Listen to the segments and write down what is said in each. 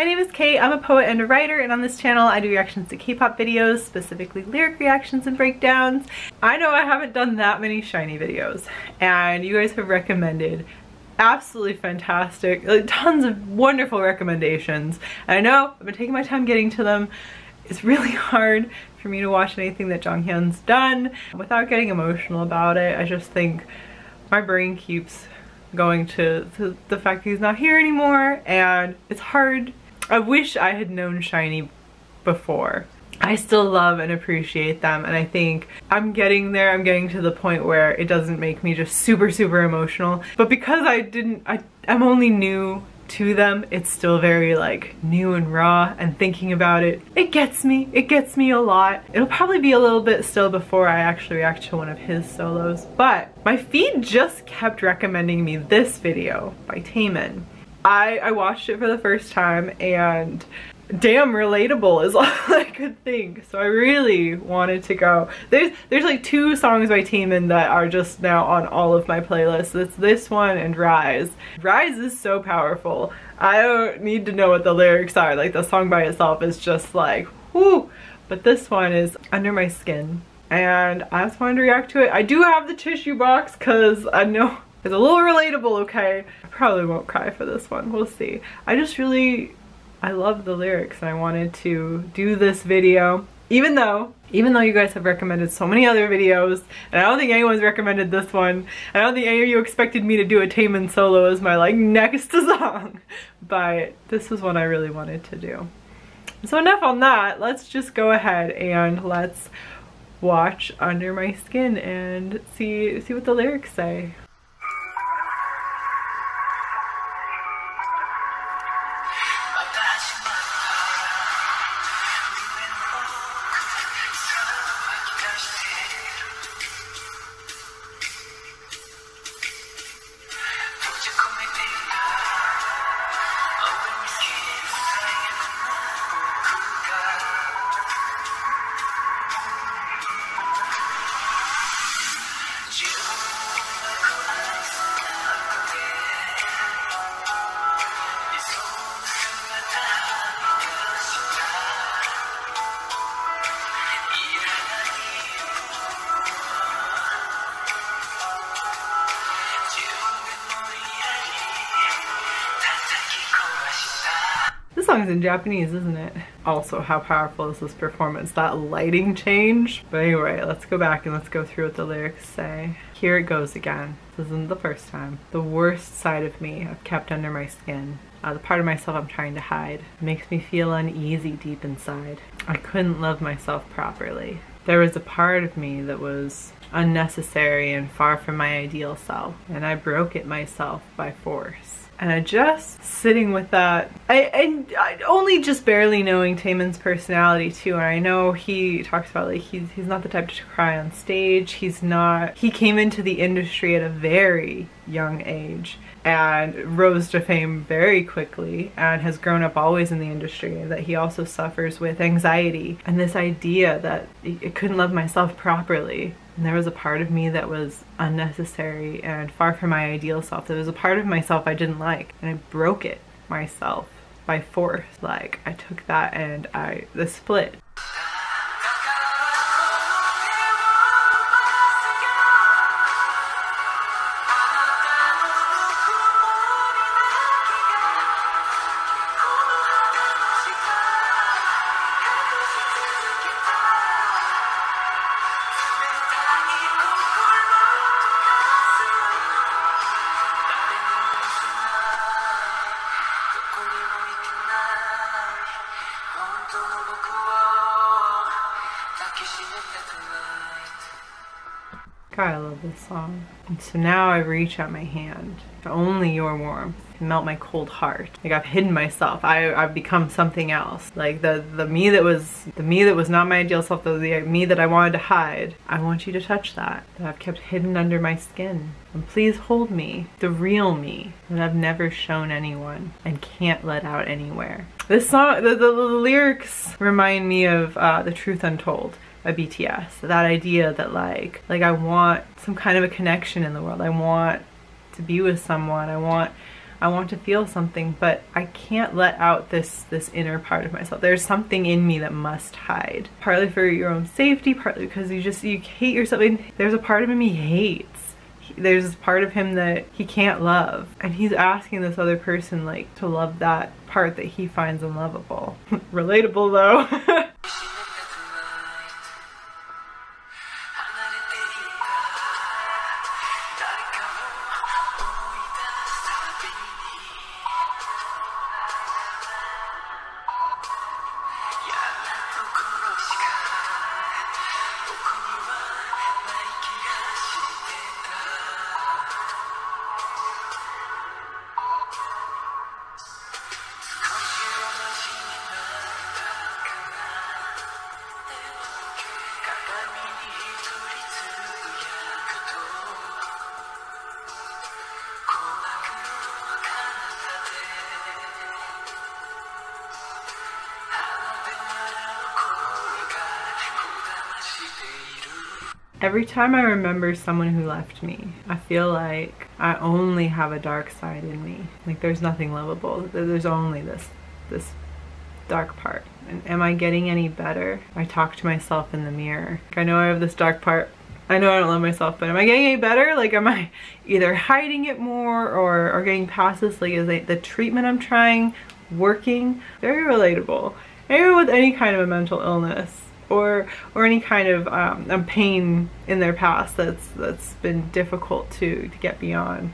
My name is Kate, I'm a poet and a writer, and on this channel I do reactions to K-pop videos, specifically lyric reactions and breakdowns. I know I haven't done that many SHINee videos, and you guys have recommended absolutely fantastic, like tons of wonderful recommendations. And I know I've been taking my time getting to them. It's really hard for me to watch anything that Jonghyun's done without getting emotional about it. I just think my brain keeps going to the fact that he's not here anymore, and it's hard. I wish I had known SHINee before. I still love and appreciate them, and I think I'm getting there. I'm getting to the point where it doesn't make me just super emotional, but because I'm only new to them, it's still very like new and raw, and thinking about it, it gets me a lot. It'll probably be a little bit still before I actually react to one of his solos, but my feed just kept recommending me this video by Taemin. I watched it for the first time, and damn relatable is all I could think, so I really wanted to go. There's like two songs by Taemin that are just now on all of my playlists. It's this one and Rise. Rise is so powerful. I don't need to know what the lyrics are, like the song by itself is just like whoo, but this one is Under My Skin, and I just wanted to react to it. I do have the tissue box because I know it's a little relatable, okay? I probably won't cry for this one, we'll see. I love the lyrics, and I wanted to do this video even though you guys have recommended so many other videos, and I don't think anyone's recommended this one. I don't think any of you expected me to do a Taemin solo as my like next song, but this was one I really wanted to do. So enough on that, let's just go ahead and let's watch Under My Skin and see what the lyrics say. This song is in Japanese, isn't it? Also, how powerful is this performance? That lighting change. But anyway, let's go back and let's go through what the lyrics say. Here it goes again. This isn't the first time. The worst side of me I've kept under my skin. The part of myself I'm trying to hide. It makes me feel uneasy deep inside. I couldn't love myself properly. There was a part of me that was unnecessary and far from my ideal self, and I broke it myself by force. And I just sitting with that, I only just barely knowing Taemin's personality too, and I know he talks about like he's not the type to cry on stage. He came into the industry at a very young age and rose to fame very quickly, and has grown up always in the industry, and that he also suffers with anxiety, and this idea that I couldn't love myself properly. And there was a part of me that was unnecessary and far from my ideal self. There was a part of myself I didn't like, and I broke it myself by force. Like, I took that and I split. God, I love this song. And so now I reach out my hand. Only your warmth can melt my cold heart. Like, I've hidden myself. I've become something else. Like the me that was not my ideal self, the me that I wanted to hide. I want you to touch that I've kept hidden under my skin. And please hold me, the real me that I've never shown anyone and can't let out anywhere. This song, the lyrics remind me of The Truth Untold by BTS. That idea that like I want some kind of a connection in the world. I want to be with someone. I want I want to feel something, but I can't let out this inner part of myself. There's something in me that must hide. Partly for your own safety, partly because you hate yourself. And there's a part of him he hates. There's this part of him that he can't love. And he's asking this other person like to love that part that he finds unlovable. Relatable though. Every time I remember someone who left me, I feel like I only have a dark side in me. Like there's nothing lovable. There's only this dark part. And am I getting any better? I talk to myself in the mirror. Like, I know I have this dark part. I know I don't love myself, but am I getting any better? Like, am I either hiding it more or getting past this? Like, is the treatment I'm trying working? Very relatable. Anyone with any kind of a mental illness. Or any kind of pain in their past that's been difficult to get beyond.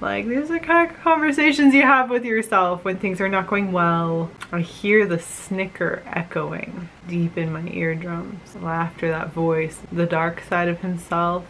Like, these are kind of conversations you have with yourself when things are not going well. I hear the snicker echoing deep in my eardrums. Laughter, that voice, the dark side of himself.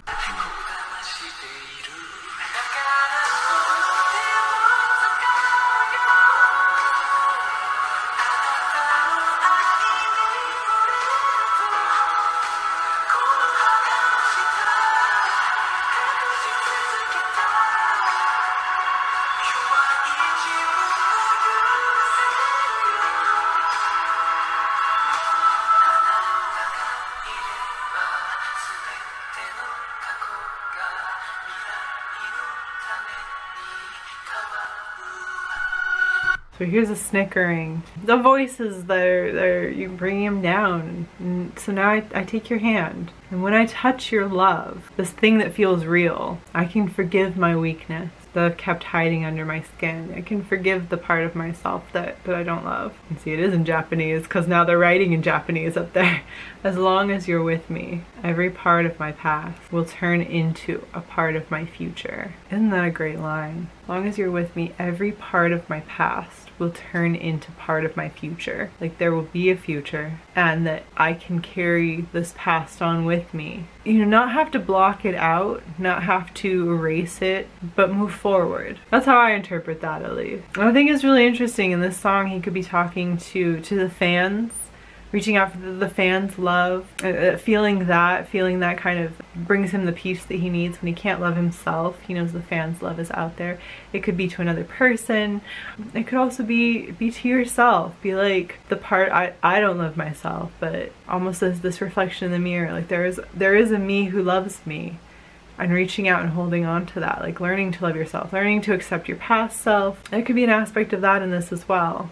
So here's a snickering. The voices that are there, you bring him down. And so now I take your hand. And when I touch your love, this thing that feels real, I can forgive my weakness that I've kept hiding under my skin. I can forgive the part of myself that I don't love. And see, it is in Japanese, because now they're writing in Japanese up there. As long as you're with me, every part of my past will turn into a part of my future. Isn't that a great line? As long as you're with me, every part of my past will turn into part of my future. Like, there will be a future, and that I can carry this past on with me. You not have to block it out, not have to erase it, but move forward. That's how I interpret that, at least. I think it's really interesting in this song he could be talking to the fans, reaching out for the fans' love, feeling that kind of brings him the peace that he needs when he can't love himself. He knows the fans' love is out there. It could be to another person. It could also be to yourself. Be like the part I don't love myself, but almost as this reflection in the mirror. Like there is a me who loves me. And reaching out and holding on to that, like learning to love yourself, learning to accept your past self. There could be an aspect of that in this as well.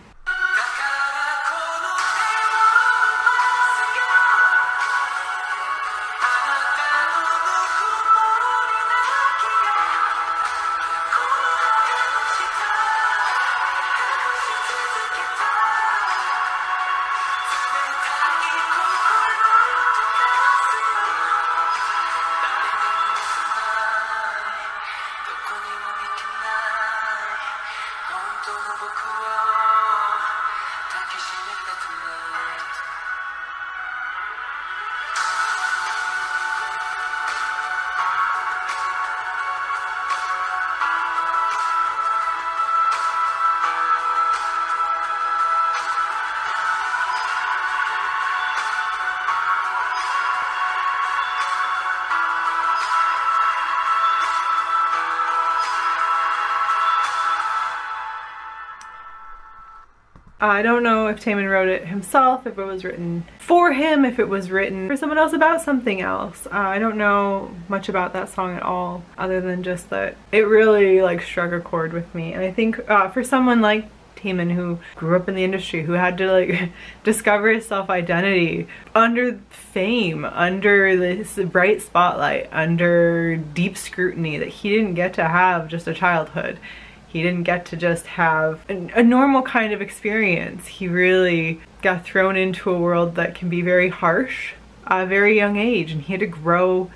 I don't know if Taemin wrote it himself, if it was written for him, if it was written for someone else about something else. I don't know much about that song at all, other than just that it really like struck a chord with me. And I think for someone like Taemin, who grew up in the industry, who had to like discover his self-identity under fame, under this bright spotlight, under deep scrutiny that he didn't get to have just a childhood. He didn't get to just have a normal kind of experience. He really got thrown into a world that can be very harsh at a very young age, and he had to grow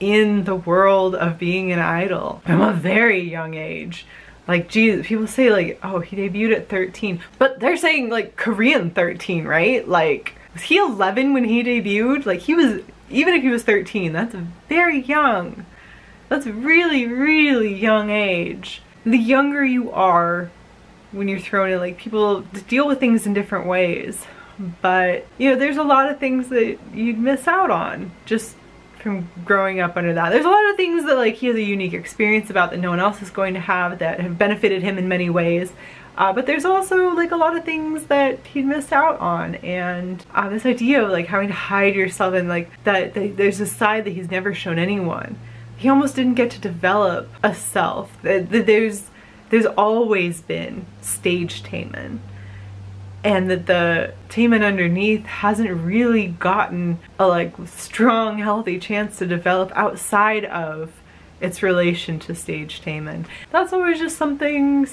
in the world of being an idol from a very young age. Like, geez, people say like, oh, he debuted at 13, but they're saying like Korean 13, right? Like, was he 11 when he debuted? Like, he was, even if he was 13, that's very young. That's really, really young age. The younger you are when you're thrown in, like, people deal with things in different ways, but you know, there's a lot of things that you'd miss out on just from growing up under that. There's a lot of things that like he has a unique experience about that no one else is going to have, that have benefited him in many ways, but there's also like a lot of things that he'd missed out on. And this idea of like having to hide yourself, and like that there's a side that he's never shown anyone. He almost didn't get to develop a self. There's always been stage Taemin, and that the Taemin underneath hasn't really gotten a like strong, healthy chance to develop outside of its relation to stage Taemin. That's always just something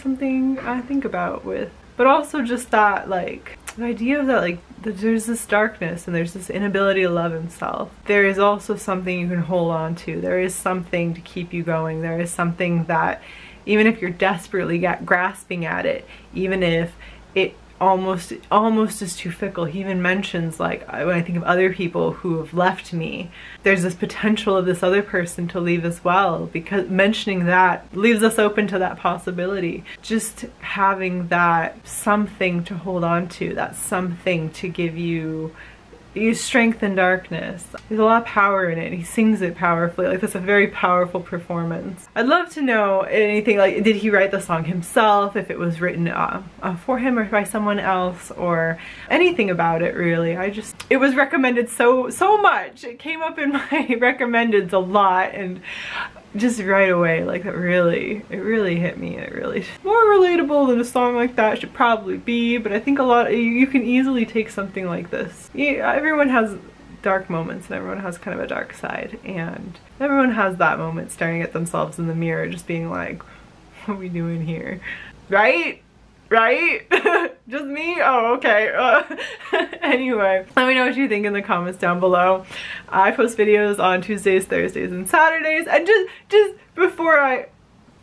I think about with, but also just that like the idea of that like there's this darkness and there's this inability to love himself. There is also something you can hold on to. There is something to keep you going. There is something that even if you're desperately grasping at it, even if it almost is too fickle. He even mentions like, when I think of other people who have left me, there's this potential of this other person to leave as well, because mentioning that leaves us open to that possibility. Just having that something to hold on to, that something to give you strength in darkness. There's a lot of power in it, and he sings it powerfully. Like, that's a very powerful performance. I'd love to know anything, like, did he write the song himself, if it was written for him or by someone else, or anything about it, really. It was recommended so much. It came up in my recommendeds a lot, and just right away, like, it really hit me. It really, more relatable than a song like that should probably be, but I think a lot, you can easily take something like this. Yeah, everyone has dark moments, and everyone has kind of a dark side, and everyone has that moment staring at themselves in the mirror, just being like, what are we doing here? Right? Just me? Oh, okay. Anyway, let me know what you think in the comments down below. I post videos on Tuesdays, Thursdays, and Saturdays. And just before I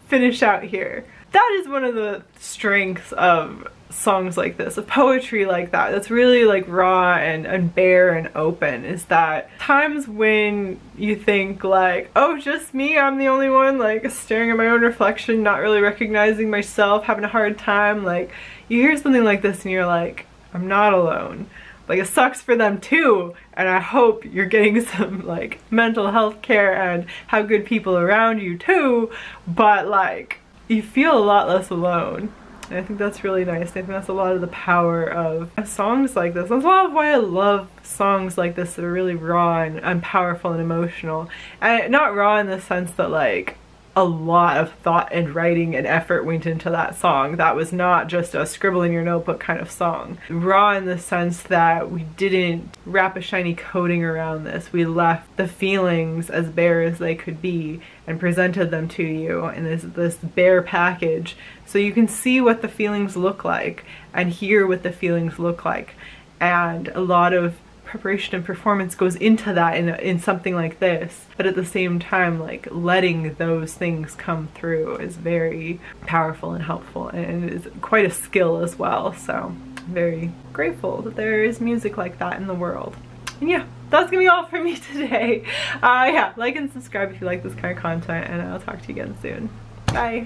finish out here, that is one of the strengths of songs like this, of poetry like that, that's really like raw and bare and open, is that times when you think like, oh, just me, I'm the only one, like staring at my own reflection, not really recognizing myself, having a hard time, like you hear something like this and you're like, I'm not alone. Like, it sucks for them too, and I hope you're getting some like mental health care and have good people around you too, but like you feel a lot less alone. And I think that's really nice. I think that's a lot of the power of songs like this. That's a lot of why I love songs like this that are really raw and powerful and emotional. And not raw in the sense that like a lot of thought and writing and effort went into that song. That was not just a scribble in your notebook kind of song. Raw in the sense that we didn't wrap a shiny coating around this. We left the feelings as bare as they could be and presented them to you in this bare package, so you can see what the feelings look like and hear what the feelings look like. And a lot of preparation and performance goes into that in something like this, but at the same time, like, letting those things come through is very powerful and helpful, and is quite a skill as well. So I'm very grateful that there is music like that in the world. And yeah, that's gonna be all for me today. Yeah, like and subscribe if you like this kind of content, and I'll talk to you again soon. Bye.